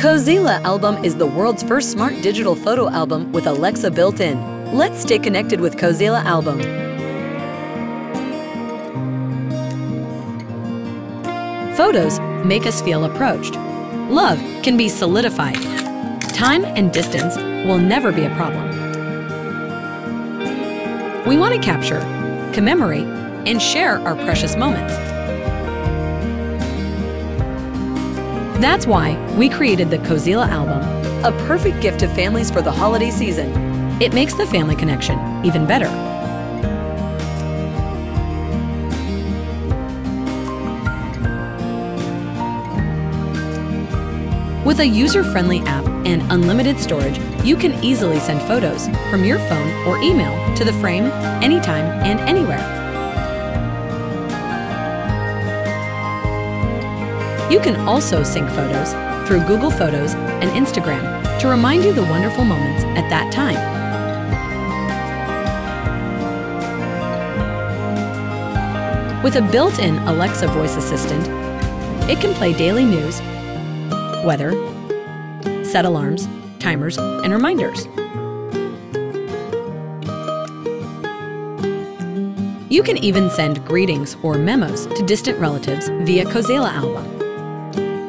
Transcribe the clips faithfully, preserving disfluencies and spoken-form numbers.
Cozyla Album is the world's first smart digital photo album with Alexa built in. Let's stay connected with Cozyla Album. Photos make us feel approached. Love can be solidified. Time and distance will never be a problem. We want to capture, commemorate, and share our precious moments. That's why we created the Cozyla Album, a perfect gift to families for the holiday season. It makes the family connection even better. With a user-friendly app and unlimited storage, you can easily send photos from your phone or email to the frame anytime and anywhere. You can also sync photos through Google Photos and Instagram to remind you the wonderful moments at that time. With a built-in Alexa voice assistant, it can play daily news, weather, set alarms, timers, and reminders. You can even send greetings or memos to distant relatives via Cozyla Album.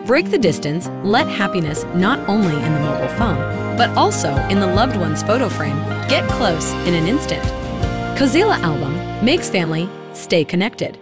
Break the distance, let happiness not only in the mobile phone, but also in the loved one's photo frame get close in an instant. Cozyla Album makes family stay connected.